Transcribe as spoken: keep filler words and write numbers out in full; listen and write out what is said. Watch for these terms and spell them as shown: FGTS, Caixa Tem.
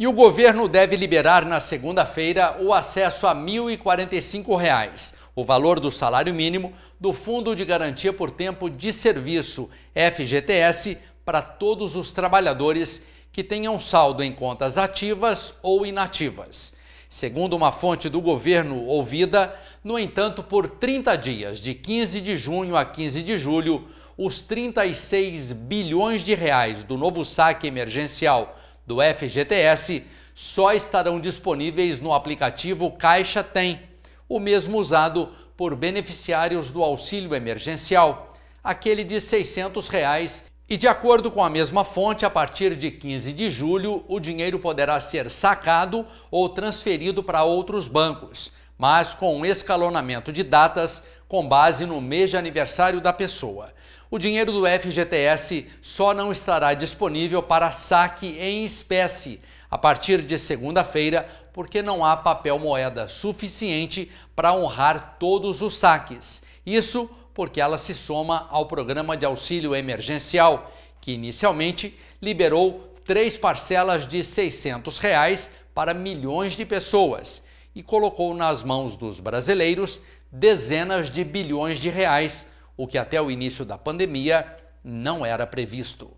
E o governo deve liberar na segunda-feira o acesso a mil e quarenta e cinco reais, o valor do salário mínimo do Fundo de Garantia por Tempo de Serviço, F G T S, para todos os trabalhadores que tenham saldo em contas ativas ou inativas. Segundo uma fonte do governo ouvida, no entanto, por trinta dias, de quinze de junho a quinze de julho, os trinta e seis bilhões de reais do novo saque emergencial do F G T S só estarão disponíveis no aplicativo Caixa Tem, o mesmo usado por beneficiários do auxílio emergencial, aquele de seiscentos reais. E de acordo com a mesma fonte, a partir de quinze de julho, o dinheiro poderá ser sacado ou transferido para outros bancos, mas com um escalonamento de datas com base no mês de aniversário da pessoa. O dinheiro do F G T S só não estará disponível para saque em espécie a partir de segunda-feira, porque não há papel moeda suficiente para honrar todos os saques. Isso porque ela se soma ao programa de auxílio emergencial, que inicialmente liberou três parcelas de seiscentos reais para milhões de pessoas e colocou nas mãos dos brasileiros dezenas de bilhões de reais, o que até o início da pandemia não era previsto.